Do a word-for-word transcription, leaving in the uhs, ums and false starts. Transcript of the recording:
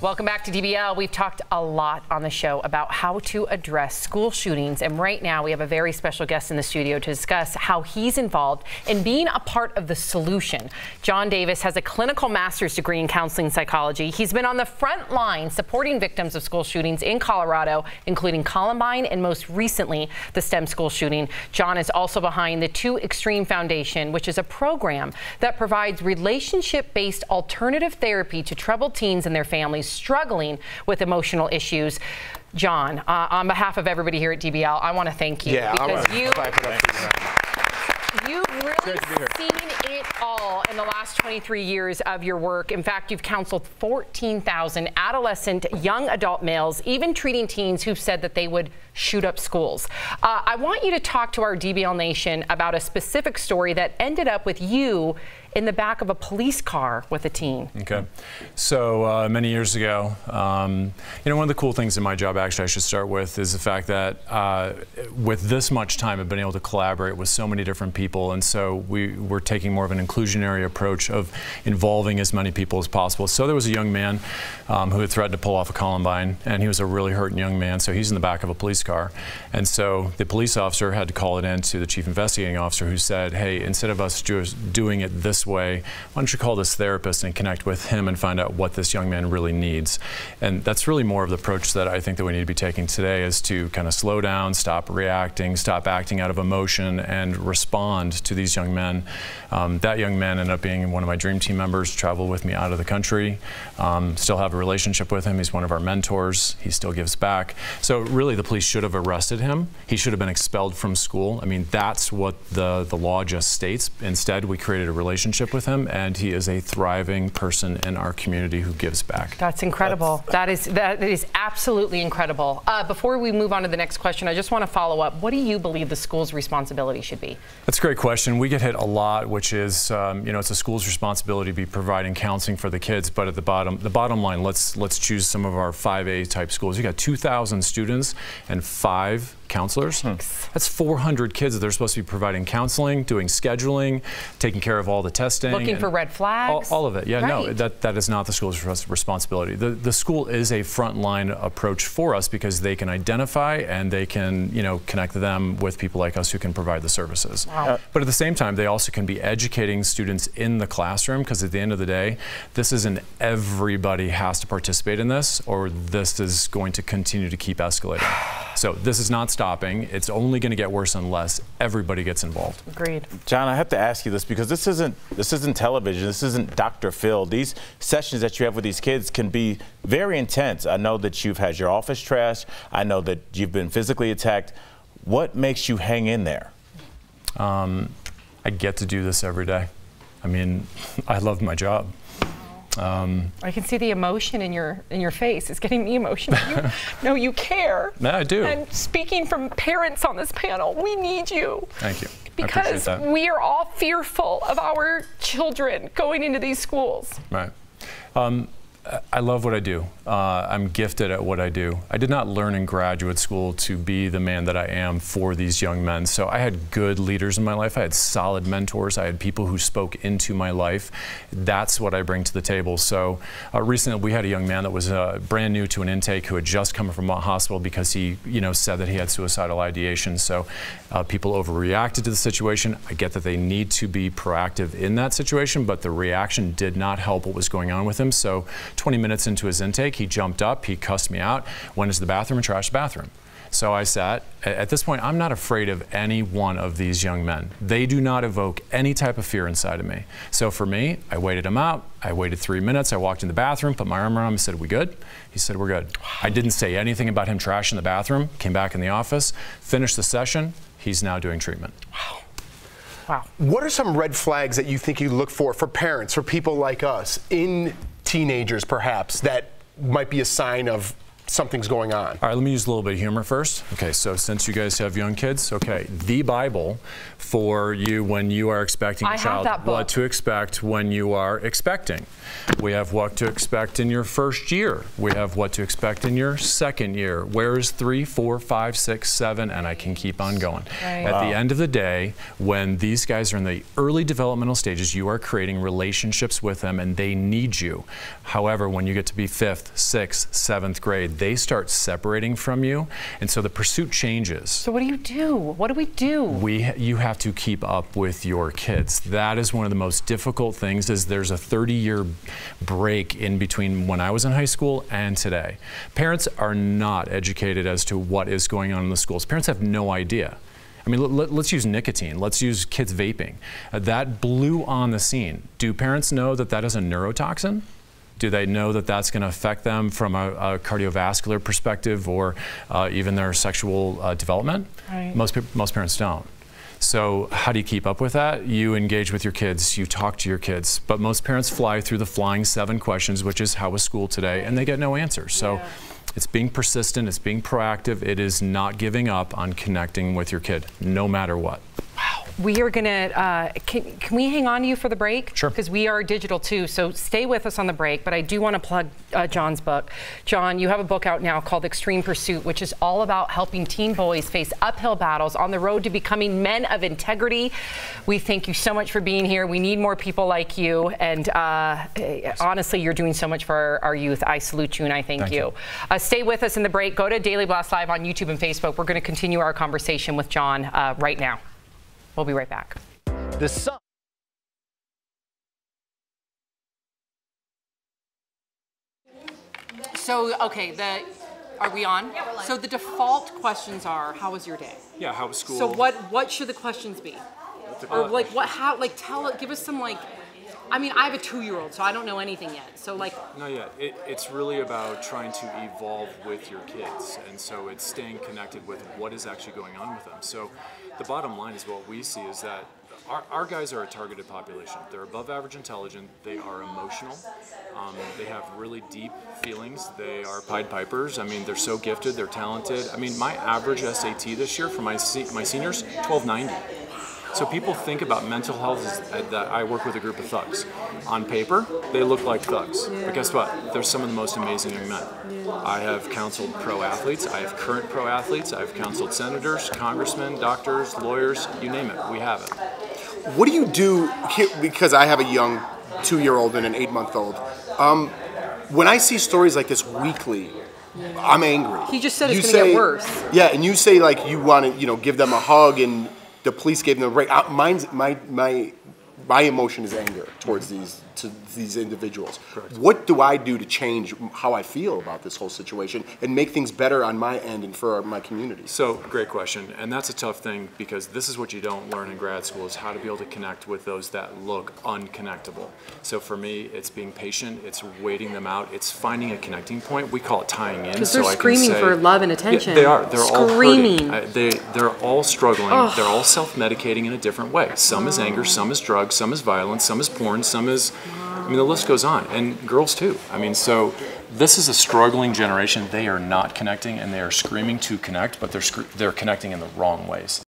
Welcome back to D B L. We've talked a lot on the show about how to address school shootings, and right now we have a very special guest in the studio to discuss how he's involved in being a part of the solution. John Davis has a clinical master's degree in counseling psychology. He's been on the front line supporting victims of school shootings in Colorado, including Columbine and most recently the STEM school shooting. John is also behind the Two Extreme Foundation, which is a program that provides relationship-based alternative therapy to troubled teens and their families struggling with emotional issues. John, uh, on behalf of everybody here at D B L, I want to thank you. Yeah, because I you, thank you. You've really seen it all in the last twenty-three years of your work. In fact, you've counseled fourteen thousand adolescent, young adult males, even treating teens who've said that they would shoot up schools. Uh, I want you to talk to our D B L Nation about a specific story that ended up with you in the back of a police car with a teen. Okay, so uh, many years ago, um, you know, one of the cool things in my job, actually, I should start with, is the fact that uh, with this much time, I've been able to collaborate with so many different people, and so we were taking more of an inclusionary approach of involving as many people as possible. So there was a young man um, who had threatened to pull off a Columbine, and he was a really hurting young man, so he's in the back of a police car, and so the police officer had to call it in to the chief investigating officer, who said, "Hey, instead of us just doing it this way, why don't you call this therapist and connect with him and find out what this young man really needs?" And that's really more of the approach that I think that we need to be taking today, is to kind of slow down, stop reacting, stop acting out of emotion, and respond to these young men. Um, that young man ended up being one of my dream team members, traveled with me out of the country, um, still have a relationship with him. He's one of our mentors. He still gives back. So really the police should have arrested him. He should have been expelled from school. I mean, that's what the, the law just states. Instead, we created a relationship with him, and he is a thriving person in our community who gives back. That's incredible. That's that is that is absolutely incredible. Uh, before we move on to the next question, I just want to follow up. What do you believe the school's responsibility should be? That's a great question. We get hit a lot, which is um, you know, it's a school's responsibility to be providing counseling for the kids. But at the bottom, the bottom line, let's let's choose some of our five A type schools. We got two thousand students and five counselors. Hmm. That's four hundred kids that they're supposed to be providing counseling, doing scheduling, taking care of all the testing. Looking for red flags. All, all of it. Yeah, right. No, that, that is not the school's responsibility. The, the school is a frontline approach for us because they can identify and they can, you know, connect them with people like us who can provide the services. Wow. Uh, but at the same time, they also can be educating students in the classroom, because at the end of the day, this is an everybody has to participate in this, or this is going to continue to keep escalating. So this is not stopping. It's only going to get worse unless everybody gets involved. Agreed. John, I have to ask you this, because this isn't this isn't television. This isn't Doctor Phil. These sessions that you have with these kids can be very intense. I know that you've had your office trashed. I know that you've been physically attacked. What makes you hang in there? Um, I get to do this every day. I mean, I love my job. Um, I can see the emotion in your in your face. It's getting me emotional. You know you care. No, I do. And speaking from parents on this panel, we need you. Thank you. Because we are all fearful of our children going into these schools. Right. Um, I love what I do. Uh, I'm gifted at what I do. I did not learn in graduate school to be the man that I am for these young men. So I had good leaders in my life. I had solid mentors. I had people who spoke into my life. That's what I bring to the table. So uh, recently we had a young man that was uh, brand new to an intake who had just come from a hospital because he, you know, said that he had suicidal ideation. So uh, people overreacted to the situation. I get that they need to be proactive in that situation, but the reaction did not help what was going on with him. So twenty minutes into his intake, he jumped up, he cussed me out, went into the bathroom and trashed the bathroom. So I sat. At this point, I'm not afraid of any one of these young men. They do not evoke any type of fear inside of me. So for me, I waited him out. I waited three minutes. I walked in the bathroom, put my arm around him and said, "We good?" He said, "We're good." I didn't say anything about him trashing the bathroom, came back in the office, finished the session. He's now doing treatment. Wow. Wow. What are some red flags that you think you look for, for parents, for people like us, in teenagers perhaps, that might be a sign of something's going on. All right, let me use a little bit of humor first. Okay, so since you guys have young kids, okay, the Bible for you when you are expecting a I child, have that book. What to expect when you are expecting. We have what to expect in your first year. We have what to expect in your second year. Where is three, four, five, six, seven, and I can keep on going. Right. Wow. At the end of the day, when these guys are in the early developmental stages, you are creating relationships with them and they need you. However, when you get to be fifth, sixth, seventh grade, they start separating from you, and so the pursuit changes. So what do you do? What do we do? We, you have to keep up with your kids. That is one of the most difficult things, is there's a thirty year break in between when I was in high school and today. Parents are not educated as to what is going on in the schools. Parents have no idea. I mean, let, let's use nicotine. Let's use kids vaping. Uh, that blew on the scene. Do parents know that that is a neurotoxin? Do they know that that's going to affect them from a, a cardiovascular perspective, or uh, even their sexual uh, development? Right. Most, most parents don't. So how do you keep up with that? You engage with your kids, you talk to your kids, but most parents fly through the flying seven questions, which is how was school today, and they get no answers. So. Yeah. It's being persistent, it's being proactive, it is not giving up on connecting with your kid, no matter what. Wow. We are gonna, uh, can, can we hang on to you for the break? Sure. Because we are digital too, so stay with us on the break, but I do wanna plug uh, John's book. John, you have a book out now called Extreme Pursuit, which is all about helping teen boys face uphill battles on the road to becoming men of integrity. We thank you so much for being here. We need more people like you, and uh, honestly, you're doing so much for our, our youth. I salute you and I thank, thank you. you. Uh, stay with us in the break. Go to Daily Blast Live on YouTube and Facebook. We're gonna continue our conversation with John uh, right now. We'll be right back. The sun. So, okay, the, are we on? Yeah, we're live. So the default questions are, how was your day? Yeah, how was school? So what, what should the questions be? Or like, what, how, like, tell, give us some, like, I mean, I have a two year old, so I don't know anything yet. So like, not yet. It, it's really about trying to evolve with your kids, and so it's staying connected with what is actually going on with them. So, the bottom line is what we see is that our, our guys are a targeted population. They're above average intelligent. They are emotional. Um, they have really deep feelings. They are Pied Pipers. I mean, they're so gifted. They're talented. I mean, my average S A T this year for my my seniors, twelve ninety. So people think about mental health as that I work with a group of thugs. On paper, they look like thugs. Yeah. But guess what? They're some of the most amazing young men. Yeah. I have counseled pro athletes. I have current pro athletes. I have counseled senators, congressmen, doctors, lawyers, you name it. We have it. What do you do, because I have a young two year old and an eight month old. Um, when I see stories like this weekly, I'm angry. He just said it's going to get worse. Yeah, and you say like you want to, you know, give them a hug and the police gave them a break. Mine's, my, my, my emotion is anger towards these, to these individuals. Correct. What do I do to change how I feel about this whole situation and make things better on my end and for my community? So, great question. And that's a tough thing, because this is what you don't learn in grad school, is how to be able to connect with those that look unconnectable. So for me, it's being patient, it's waiting them out, it's finding a connecting point. We call it tying in. Because they're so screaming I say, for love and attention. Yeah, they are. They're screaming. all hurting. I, they, they're all struggling. Ugh. They're all self-medicating in a different way. Some oh. is anger, some is drugs, some is violence, some is porn, some is... I mean, the list goes on, and girls too. I mean, so this is a struggling generation. They are not connecting, and they are screaming to connect, but they're, they're connecting in the wrong ways.